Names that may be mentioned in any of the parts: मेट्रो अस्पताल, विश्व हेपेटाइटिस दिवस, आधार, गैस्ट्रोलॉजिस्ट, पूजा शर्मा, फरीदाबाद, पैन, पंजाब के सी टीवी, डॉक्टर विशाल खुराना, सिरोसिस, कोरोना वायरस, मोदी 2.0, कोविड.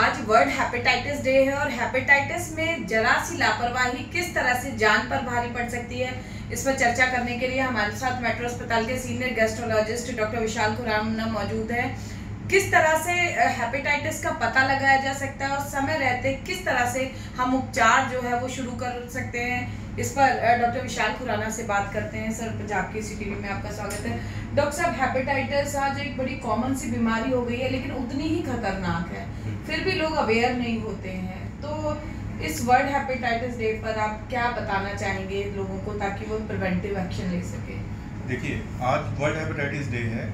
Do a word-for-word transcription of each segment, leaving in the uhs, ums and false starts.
आज world hepatitis day है और हेपेटाइटिस में जरा सी लापरवाही किस तरह से जान पर भारी पड़ सकती है, इस पर चर्चा करने के लिए हमारे साथ मेट्रो अस्पताल के senior गैस्ट्रोलॉजिस्ट डॉक्टर विशाल खुराना मौजूद हैं। किस तरह से हेपेटाइटिस का पता लगाया जा सकता है और समय रहते किस तरह से हम उपचार जो है वो शुरू कर सकते हैं, इस पर डॉक्टर विशाल खुराना से बात करते हैं। सर, पंजाब के सी टीवी में आपका स्वागत है। डॉक्टर साहब, हेपेटाइटिस आज एक बड़ी कॉमन सी बीमारी हो गई है लेकिन उतनी ही खतरनाक है, फिर भी लोग अवेयर नहीं होते हैं, तो इस वर्ल्ड हेपेटाइटिस डे पर आप क्या बताना चाहेंगे लोगों को ताकि वो प्रिवेंटिव एक्शन ले सके? देखिए, आज वर्ल्ड हेपेटाइटिस डे है,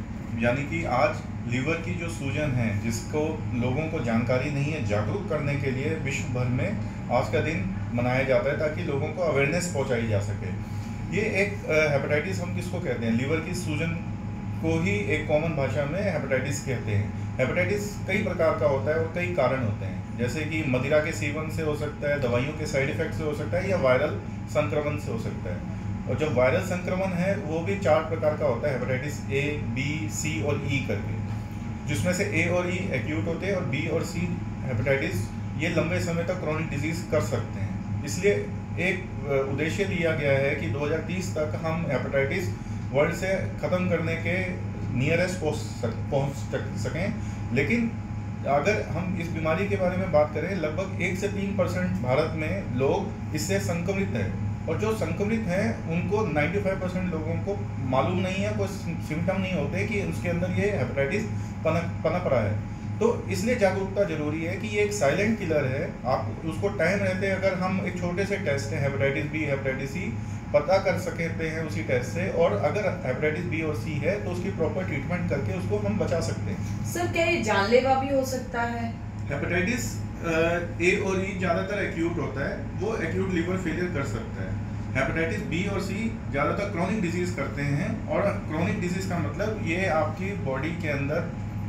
यानी कि आज लीवर की जो सूजन है जिसको लोगों को जानकारी नहीं है, जागरूक करने के लिए विश्व भर में आज का दिन मनाया जाता है ताकि लोगों को अवेयरनेस पहुँचाई जा सके। ये एक हेपेटाइटिस हम किसको कहते हैं, लीवर की सूजन को ही एक कॉमन भाषा में हेपेटाइटिस कहते हैं। हेपेटाइटिस कई प्रकार का होता है और कई कारण होते हैं, जैसे कि मदिरा के सेवन से हो सकता है, दवाइयों के साइड इफेक्ट से हो सकता है या वायरल संक्रमण से हो सकता है। और जो वायरल संक्रमण है वो भी चार प्रकार का होता है, हेपेटाइटिस ए, बी, सी और ई करके, जिसमें से ए और ई एक्यूट होते हैं और बी और सी हेपेटाइटिस ये लंबे समय तक क्रॉनिक डिजीज कर सकते हैं। इसलिए एक उद्देश्य लिया गया है कि दो हज़ार तीस तक हम हेपेटाइटिस वर्ल्ड से ख़त्म करने के नियरेस्ट पहुँच सक पहुँच सकें। लेकिन अगर हम इस बीमारी के बारे में बात करें, लगभग एक से तीन परसेंट भारत में लोग इससे संक्रमित हैं और जो संक्रमित हैं उनको पचानवे परसेंट लोगों को मालूम नहीं है, कोई सिम्टम नहीं होते कि उसके अंदर ये हेपेटाइटिस पनप पनप रहा है। तो इसलिए जागरूकता जरूरी है कि ये एक साइलेंट किलर है। आप उसको टाइम रहते अगर हम एक छोटे से टेस्ट हैं, हेपेटाइटिस बी, हेपेटाइटिस सी पता कर सकते हैं उसी टेस्ट से, और अगर हेपेटाइटिस बी और सी है तो उसकी प्रॉपर ट्रीटमेंट करके उसको हम बचा सकते हैं। सर, क्या ये जानलेवा भी हो सकता है? हेपेटाइटिस ए और ई ज़्यादातर एक्यूट होता है, वो एक्यूट लीवर फेलियर कर सकता है। हेपेटाइटिस बी और सी ज़्यादातर क्रॉनिक डिजीज़ करते हैं और क्रॉनिक डिजीज़ का मतलब ये आपकी बॉडी के अंदर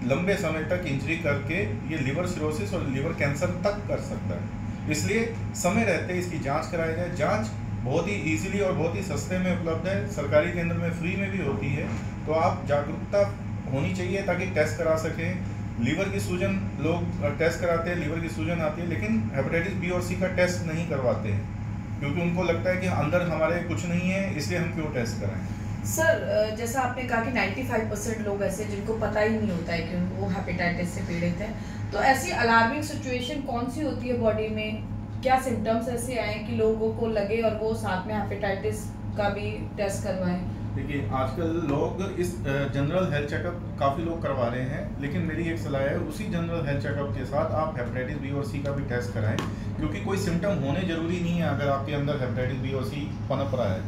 लंबे समय तक इंजरी करके ये लीवर सिरोसिस और लीवर कैंसर तक कर सकता है। इसलिए समय रहते इसकी जाँच कराई जाए। जाँच बहुत ही इजीली और बहुत ही सस्ते में उपलब्ध है, सरकारी केंद्र में फ्री में भी होती है, तो आप जागरूकता होनी चाहिए ताकि टेस्ट करा सकें। लीवर की सूजन लोग टेस्ट कराते हैं, लीवर की सूजन आती है लेकिन हेपेटाइटिस बी और सी का टेस्ट नहीं करवाते हैं क्योंकि उनको लगता है कि अंदर हमारे कुछ नहीं है, इसलिए हम क्यों टेस्ट कराएं। सर, जैसा आपने कहा कि पचानवे परसेंट लोग ऐसे जिनको पता ही नहीं होता है कि वो हेपेटाइटिस से पीड़ित हैं, तो ऐसी अलार्मिंग सिचुएशन कौन सी होती है बॉडी में, क्या सिम्टम्स ऐसे आए कि लोगों को लगे और वो साथ में हेपेटाइटिस का भी टेस्ट करवाएं? देखिए, आजकल लोग इस जनरल हेल्थ चेकअप काफ़ी लोग करवा रहे हैं, लेकिन मेरी एक सलाह है उसी जनरल हेल्थ चेकअप के साथ आप हेपेटाइटिस बी और सी का भी टेस्ट कराएं, क्योंकि कोई सिम्टम होने जरूरी नहीं है अगर आपके अंदर हेपेटाइटिस बी और सी पनप रहा है।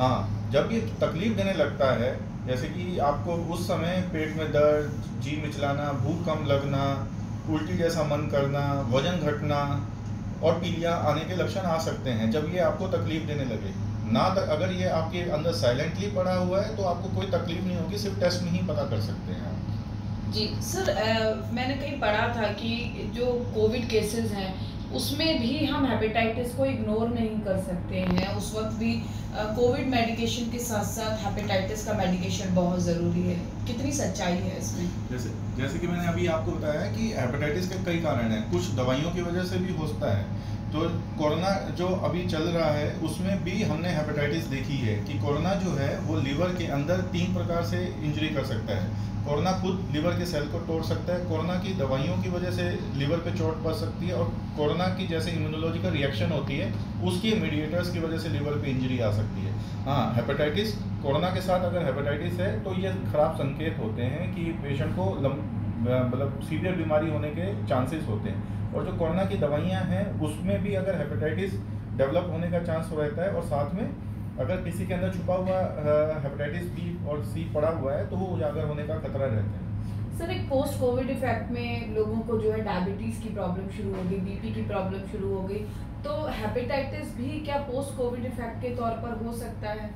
हाँ, जब ये तकलीफ देने लगता है, जैसे कि आपको उस समय पेट में दर्द, जी मिचलाना, भूख कम लगना, उल्टी जैसा मन करना, वजन घटना और पीलिया आने के लक्षण आ सकते हैं। जब ये आपको तकलीफ देने लगे ना, अगर ये आपके अंदर साइलेंटली पड़ा हुआ है तो आपको कोई तकलीफ नहीं होगी, सिर्फ टेस्ट में ही पता कर सकते हैं आप। जी सर, आ, मैंने कहीं पढ़ा था कि जो कोविड केसेस हैं उसमें भी हम हेपेटाइटिस को इग्नोर नहीं कर सकते हैं, उस वक्त भी कोविड मेडिकेशन के साथ साथ हेपेटाइटिस का मेडिकेशन बहुत ज़रूरी है, कितनी सच्चाई है इसमें? जैसे जैसे कि मैंने अभी आपको बताया है कि हेपेटाइटिस के कई कारण हैं, कुछ दवाइयों की वजह से भी होता है। तो कोरोना जो अभी चल रहा है उसमें भी हमने हेपेटाइटिस देखी है कि कोरोना जो है वो लीवर के अंदर तीन प्रकार से इंजरी कर सकता है। कोरोना खुद लीवर के सेल को तोड़ सकता है, कोरोना की दवाइयों की वजह से लीवर पे चोट पड़ सकती है और कोरोना की जैसे इम्यूनोलॉजिकल रिएक्शन होती है उसके मीडिएटर्स की वजह से लीवर पे इंजरी आ सकती है। हाँ, हेपेटाइटिस कोरोना के साथ अगर हेपेटाइटिस है तो ये खराब संकेत होते हैं कि पेशेंट को मतलब सीवियर बीमारी होने के चांसेस होते हैं। और जो कोरोना की दवाइयाँ हैं उसमें भी अगर हेपेटाइटिस डेवलप होने का चांस हो रहता है और साथ में अगर किसी के अंदर छुपा हुआ हेपेटाइटिस बी और सी पड़ा हुआ है तो वो उजागर होने का खतरा रहता है। सर, एक पोस्ट कोविड इफेक्ट में लोगों को जो है डायबिटीज़ की प्रॉब्लम शुरू हो गई, बीपी की प्रॉब्लम शुरू हो गई, तो हेपेटाइटिस भी क्या पोस्ट कोविड इफेक्ट के तौर पर हो सकता है?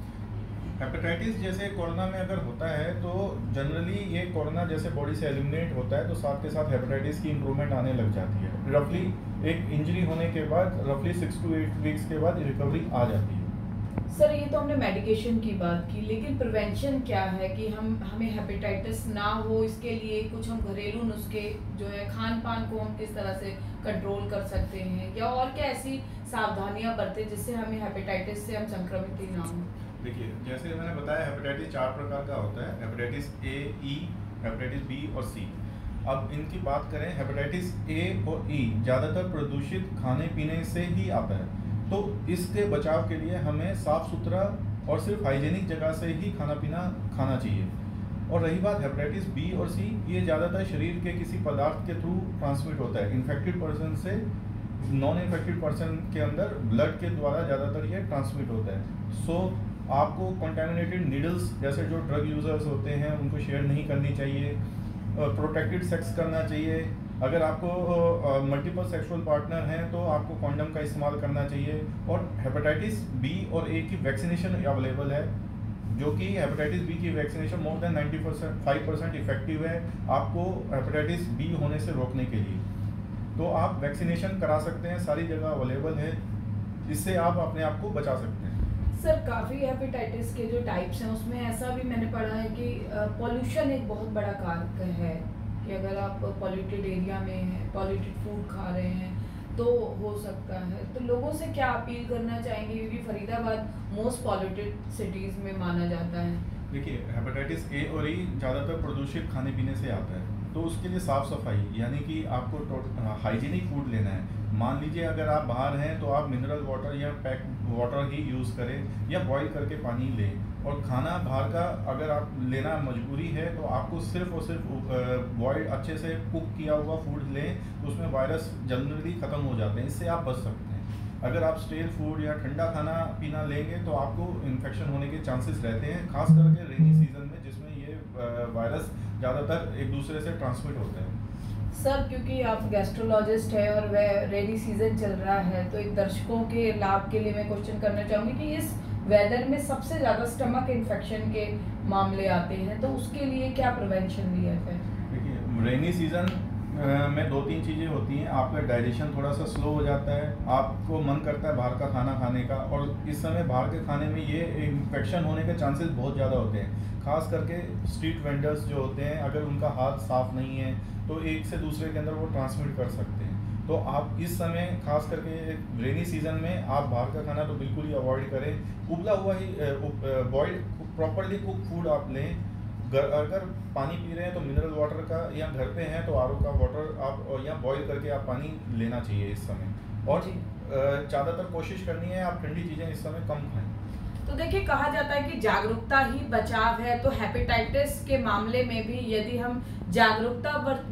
हेपेटाइटिस जैसे कोरोना में अगर होता है तो जनरली ये कोरोना जैसे बॉडी से एलिमिनेट होता है तो साथ के साथ हेपेटाइटिस की इंप्रूवमेंट आने लग जाती है। रफली एक इंजरी होने के बाद रफली सिक्स टू एट वीक्स के बाद रिकवरी आ जाती है। सर ये तो हमने मेडिकेशन की बात की, लेकिन प्रिवेंशन क्या है कि हम हमें हेपेटाइटिस ना हो इसके लिए कुछ हम घरेलू नुस्खे जो है खान पान को हम किस तरह से कंट्रोल कर सकते हैं या और क्या ऐसी सावधानियां बरतें जिससे हमें हेपेटाइटिस से हम संक्रमित ही ना हो। देखिए जैसे मैंने बताया हेपेटाइटिस चार प्रकार का होता है, hepatitis A, E, hepatitis B और सी। अब इनकी बात करें, हेपेटाइटिस ए और ई ज़्यादातर प्रदूषित खाने पीने से ही आता है, तो इसके बचाव के लिए हमें साफ़ सुथरा और सिर्फ हाइजीनिक जगह से ही खाना पीना खाना चाहिए। और रही बात हेपेटाइटिस बी और सी, ये ज़्यादातर शरीर के किसी पदार्थ के थ्रू ट्रांसमिट होता है, इन्फेक्टेड पर्सन से नॉन इन्फेक्टेड पर्सन के अंदर ब्लड के द्वारा ज़्यादातर ये ट्रांसमिट होता है। सो आपको कंटेमिनेटेड नीडल्स जैसे जो ड्रग यूज़र्स होते हैं उनको शेयर नहीं करनी चाहिए, प्रोटेक्टेड सेक्स करना चाहिए, अगर आपको मल्टीपल सेक्सुअल पार्टनर हैं तो आपको कॉन्डम का इस्तेमाल करना चाहिए। और हेपेटाइटिस बी और ए की वैक्सीनेशन अवेलेबल है, जो कि हेपेटाइटिस बी की vaccination more than ninety percent five percent effective है आपको हेपेटाइटिस बी होने से रोकने के लिए, तो आप वैक्सीनेशन करा सकते हैं, सारी जगह अवेलेबल है, इससे आप अपने आप को बचा सकते हैं। सर काफ़ी हेपेटाइटिस के जो टाइप्स हैं उसमें ऐसा भी मैंने पढ़ा है कि पॉल्यूशन एक बहुत बड़ा कारक है कि अगर आप पॉल्यूटेड एरिया में हैं, पॉल्यूटेड फूड खा रहे हैं तो हो सकता है। तो लोगों से क्या अपील करना चाहेंगे, क्योंकि फरीदाबाद मोस्ट पॉल्यूटेड सिटीज़ में माना जाता है। देखिए हेपेटाइटिस ए और ई ज़्यादातर प्रदूषित खाने पीने से आता है, तो उसके लिए साफ़ सफाई यानी कि आपको हाइजीनिक फूड लेना है। मान लीजिए अगर आप बाहर हैं तो आप मिनरल वाटर या पैक वाटर ही यूज़ करें या बॉईल करके पानी लें, और खाना बाहर का अगर आप लेना मजबूरी है तो आपको सिर्फ और सिर्फ बॉइल्ड अच्छे से कुक किया हुआ फूड लें, तो उसमें वायरस जनरली ख़त्म हो जाते हैं, इससे आप बच सकते हैं। अगर आप स्टेल फूड या ठंडा खाना पीना लेंगे तो आपको इन्फेक्शन होने के चांसेस रहते हैं, खास करके रेनी सीजन में जिसमें ये वायरस ज़्यादातर एक दूसरे से ट्रांसमिट होते हैं। सर क्योंकि आप गैस्ट्रोलॉजिस्ट हैं और वह रेनी सीजन चल रहा है, तो एक दर्शकों के लाभ के लिए मैं क्वेश्चन करना चाहूँगी कि इस वेदर में सबसे ज़्यादा स्टमक इन्फेक्शन के मामले आते हैं, तो उसके लिए क्या प्रिवेंशन लिया है। देखिए रेनी सीजन में दो तीन चीज़ें होती हैं, आपका डाइजेशन थोड़ा सा स्लो हो जाता है, आपको मन करता है बाहर का खाना खाने का, और इस समय बाहर के खाने में ये इन्फेक्शन होने के चांसेस बहुत ज़्यादा होते हैं, खास करके स्ट्रीट वेंडर्स जो होते हैं अगर उनका हाथ साफ नहीं है तो एक से दूसरे के अंदर वो ट्रांसमिट कर सकते हैं। तो आप इस समय खास करके रेनी सीज़न में आप बाहर का खाना तो बिल्कुल ही अवॉइड करें, उबला हुआ ही बॉइल्ड प्रॉपरली कुक फूड आप लें, अगर पानी पी रहे हैं तो मिनरल वाटर का या घर पे हैं तो आर ओ का वाटर आप या बॉईल करके आप पानी लेना चाहिए इस समय, और ज़्यादातर कोशिश करनी है आप ठंडी चीज़ें इस समय कम खाएं। तो देखिए कहा जाता है कि जागरूकता ही बचाव है, तो हेपेटाइटिस के मामले में भी यदि हम जागरूकता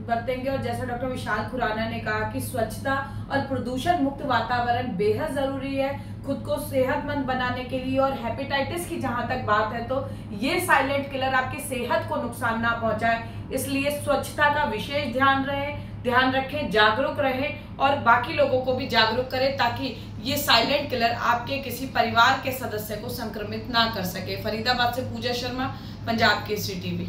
बरतेंगे और जैसा डॉक्टर विशाल खुराना ने कहा कि स्वच्छता और प्रदूषण मुक्त वातावरण बेहद ज़रूरी है खुद को सेहतमंद बनाने के लिए, और हेपेटाइटिस की जहाँ तक बात है तो ये साइलेंट किलर आपकी सेहत को नुकसान ना पहुँचाए, इसलिए स्वच्छता का विशेष ध्यान रहे ध्यान रखें, जागरूक रहें और बाकी लोगों को भी जागरूक करें ताकि ये साइलेंट किलर आपके किसी परिवार के सदस्य को संक्रमित ना कर सके। फरीदाबाद से पूजा शर्मा, पंजाब के सी टीवी।